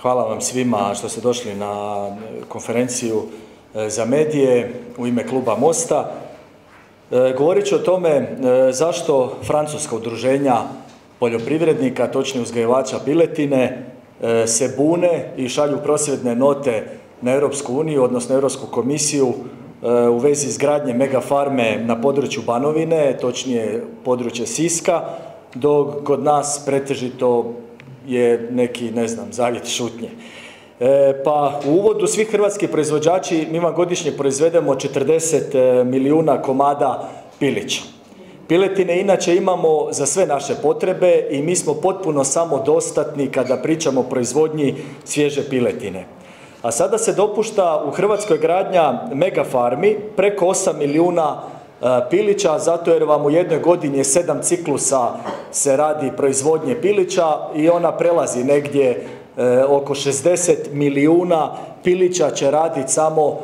Hvala vam svima što ste došli na konferenciju za medije u ime Kluba Mosta. Govorit ću o tome zašto francuska udruženja poljoprivrednika, točnije uzgajivača piletine, se bune i šalju prosvjedne note na Europsku uniju, odnosno Europsku komisiju u vezi izgradnje megafarme na području Banovine, točnije područje Siska, dok kod nas pretežito je neki, ne znam, zavjet šutnje. Pa u uvodu svi hrvatski proizvođači, mi vam godišnje proizvedemo 40 milijuna komada pilića. Piletine inače imamo za sve naše potrebe i mi smo potpuno samodostatni kada pričamo o proizvodnji svježe piletine. A sada se dopušta u Hrvatskoj gradnja megafarmi preko 8 milijuna pilića, zato jer vam u jednoj godini je 7 ciklusa se radi proizvodnje pilića i ona prelazi negdje oko 60 milijuna pilića će raditi samo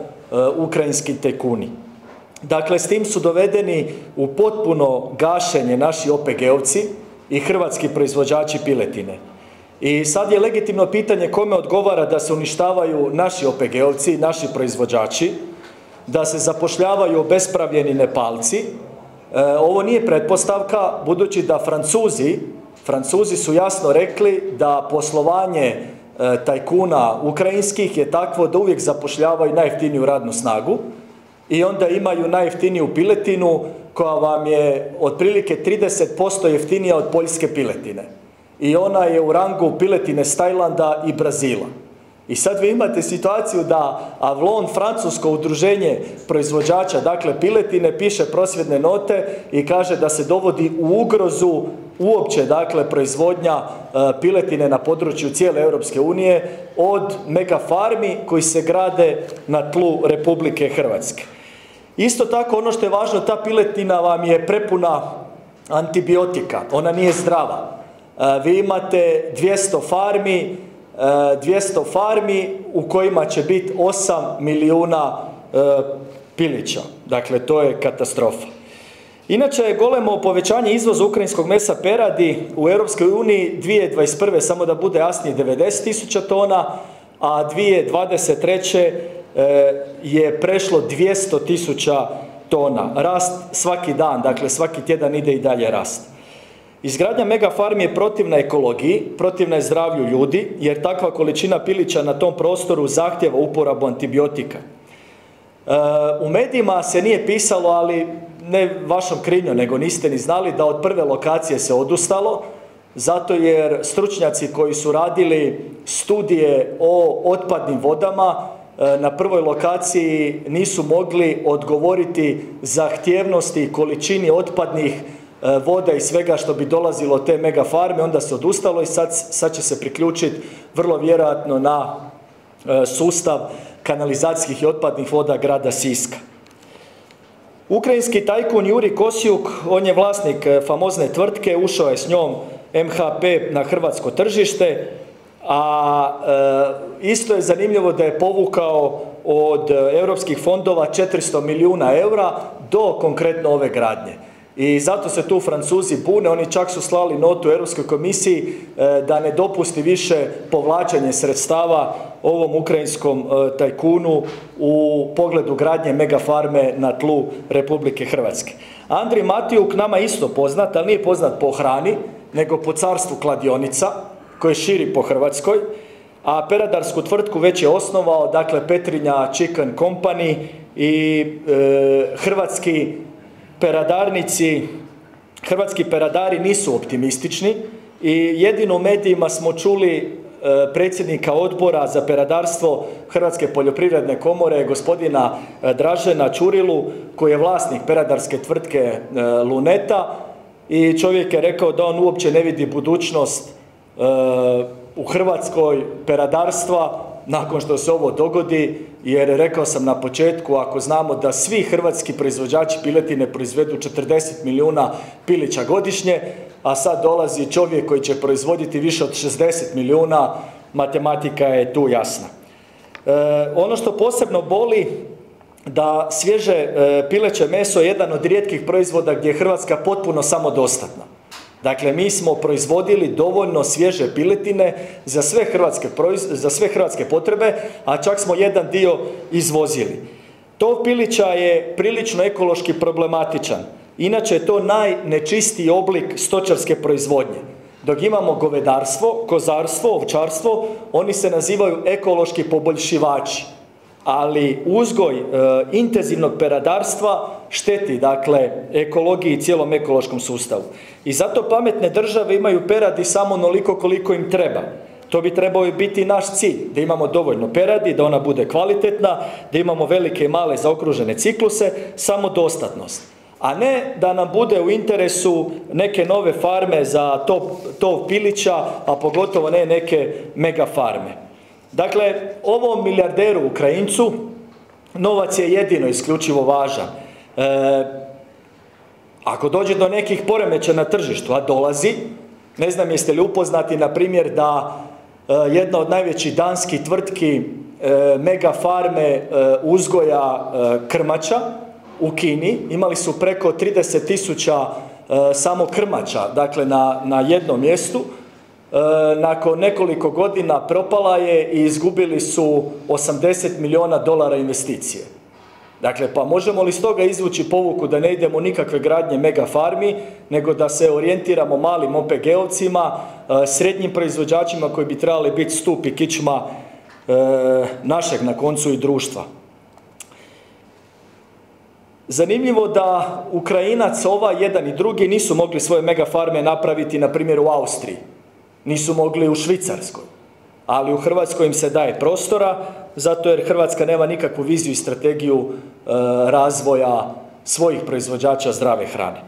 ukrajinski tajkuni. Dakle, s tim su dovedeni u potpuno gašenje naši OPG-ovci i hrvatski proizvođači piletine. I sad je legitimno pitanje kome odgovara da se uništavaju naši OPG-ovci, naši proizvođači, da se zapošljavaju obespravljeni Nepalci. Ovo nije pretpostavka, budući da Francuzi su jasno rekli da poslovanje tajkuna ukrajinskih je takvo da uvijek zapošljavaju najjeftiniju radnu snagu i onda imaju najjeftiniju piletinu koja vam je otprilike 30% jeftinija od poljske piletine. I ona je u rangu piletine s Tajlanda i Brazila. I sad vi imate situaciju da Avlon, francusko udruženje proizvođača, dakle piletine, piše prosvjedne note i kaže da se dovodi u ugrozu uopće, dakle, proizvodnja piletine na području cijele Europske unije od megafarmi koji se grade na tlu Republike Hrvatske. Isto tako, ono što je važno, ta piletina vam je prepuna antibiotika, ona nije zdrava. Vi imate 200 farmi u kojima će biti 8 milijuna pilića. Dakle, to je katastrofa. Inače je golemo povećanje izvoza ukrajinskog mesa peradi u EU 2021. samo da bude jasnije 90.000 tona, a 2023. Je prešlo 200.000 tona. Rast svaki dan, dakle svaki tjedan ide i dalje rast. Izgradnja megafarmi je protivna ekologiji, protivna je zdravlju ljudi, jer takva količina pilića na tom prostoru zahtjeva uporabu antibiotika. U medijima se nije pisalo, ali ne vašom krivnjom, nego niste ni znali da od prve lokacije se odustalo, zato jer stručnjaci koji su radili studije o otpadnim vodama na prvoj lokaciji nisu mogli odgovoriti zahtjevnosti i količini otpadnih voda i svega što bi dolazilo od te megafarme, onda se odustalo i sad će se priključiti vrlo vjerojatno na sustav kanalizacijskih i otpadnih voda grada Siska. Ukrajinski tajkun Juri Kosjuk, on je vlasnik famozne tvrtke, ušao je s njom MHP na hrvatsko tržište, a isto je zanimljivo da je povukao od europskih fondova 400 milijuna eura do konkretno ove gradnje. I zato se tu Francuzi bune, oni čak su slali notu Europskoj komisiji da ne dopusti više povlačenje sredstava ovom ukrajinskom tajkunu u pogledu gradnje megafarme na tlu Republike Hrvatske. Andrij Matijuk nama isto poznat, ali nije poznat po hrani, nego po carstvu kladionica koje širi po Hrvatskoj, a peradarsku tvrtku već je osnovao, dakle Petrinja Chicken Company i hrvatski Hrvatski peradari nisu optimistični i jedino u medijima smo čuli predsjednika odbora za peradarstvo Hrvatske poljoprivredne komore, gospodina Dražena Čurilu, koji je vlasnik peradarske tvrtke Luneta, i čovjek je rekao da on uopće ne vidi budućnost u Hrvatskoj peradarstva nakon što se ovo dogodi, jer rekao sam na početku, ako znamo da svi hrvatski proizvođači piletine proizvedu 40 milijuna pilića godišnje, a sad dolazi čovjek koji će proizvoditi više od 60 milijuna, matematika je tu jasna. Ono što posebno boli, da svježe pileće meso je jedan od rijetkih proizvoda gdje je Hrvatska potpuno samodostatna. Dakle, mi smo proizvodili dovoljno svježe piletine za sve hrvatske potrebe, a čak smo jedan dio izvozili. Tov pilića je prilično ekološki problematičan. Inače je to najnečistiji oblik stočarske proizvodnje. Dok imamo govedarstvo, kozarstvo, ovčarstvo, oni se nazivaju ekološki poboljšivači. Ali uzgoj intenzivnog peradarstva šteti, dakle, ekologiji i cijelom ekološkom sustavu. I zato pametne države imaju peradi samo onoliko koliko im treba. To bi trebao biti naš cilj, da imamo dovoljno peradi, da ona bude kvalitetna, da imamo velike i male zaokružene cikluse, samodostatnost. A ne da nam bude u interesu neke nove farme za tov pilića, a pogotovo ne neke mega farme. Dakle, ovom milijarderu Ukrajincu novac je jedino isključivo važan. Ako dođe do nekih poremeća na tržištu, a dolazi, ne znam jeste li upoznati, na primjer, da jedna od najvećih danskih tvrtki mega farme uzgoja krmača u Kini, imali su preko 30.000 samo krmača, dakle na jednom mjestu. Nakon nekoliko godina propala je i izgubili su $80 milijuna investicije. Dakle, pa možemo li s toga izvući pouku da ne idemo nikakve gradnje mega farmi, nego da se orijentiramo malim OPG-ovcima, srednjim proizvođačima koji bi trebali biti stup i kičma našeg na koncu i društva. Zanimljivo da Ukrajinac ova jedan i drugi nisu mogli svoje mega farme napraviti, na primjer, u Austriji. Nisu mogli u Švicarskoj, ali u Hrvatskoj im se daje prostora, zato jer Hrvatska nema nikakvu viziju i strategiju razvoja svojih proizvođača zdrave hrane.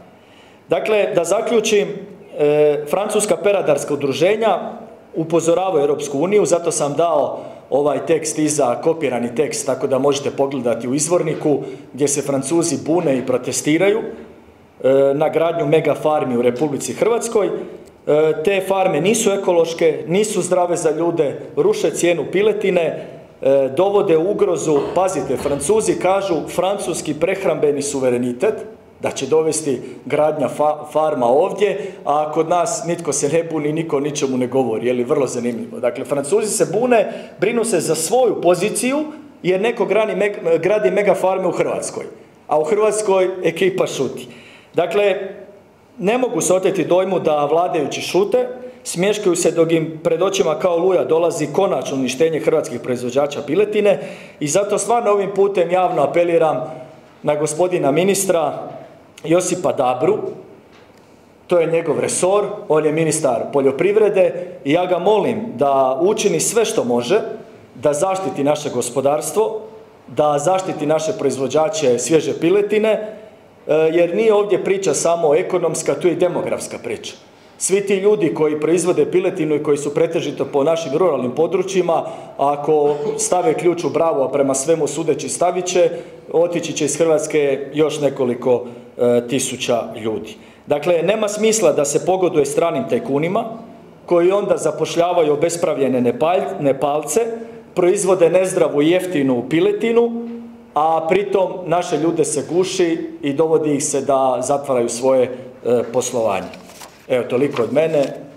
Dakle, da zaključim, francuska peradarska udruženja upozoravaju Europsku uniju, zato sam dao ovaj tekst iza, kopirani tekst, tako da možete pogledati u izvorniku gdje se Francuzi bune i protestiraju na gradnju mega farmi u Republici Hrvatskoj. Te farme nisu ekološke, nisu zdrave za ljude, ruše cijenu piletine, dovode u ugrozu, pazite, Francuzi kažu francuski prehrambeni suverenitet, da će dovesti gradnja farma ovdje, a kod nas nitko se ne buni, niko ničemu ne govori, je li vrlo zanimljivo. Dakle, Francuzi se bune, brinu se za svoju poziciju jer neko gradi mega farme u Hrvatskoj, a u Hrvatskoj ekipa šuti. Dakle, ne mogu se oteti dojmu da vladajući šute, smješkaju se dok im pred očima kao luja dolazi konačno uništenje hrvatskih proizvođača piletine i zato stvarno ovim putem javno apeliram na gospodina ministra Josipa Dabru, to je njegov resor, on je ministar poljoprivrede i ja ga molim da učini sve što može, da zaštiti naše gospodarstvo, da zaštiti naše proizvođače svježe piletine, jer nije ovdje priča samo ekonomska, tu je i demografska priča. Svi ti ljudi koji proizvode piletinu i koji su pretežito po našim ruralnim područjima, ako stave ključ u bravu, a prema svemu sudeći stavit će, otići će iz Hrvatske još nekoliko tisuća ljudi. Dakle, nema smisla da se pogoduje stranim tajkunima, koji onda zapošljavaju obespravljene Nepalce, proizvode nezdravu i jeftinu piletinu, a pritom naše ljude se guši i dovodi ih se da zatvaraju svoje poslovanje. Evo, toliko od mene.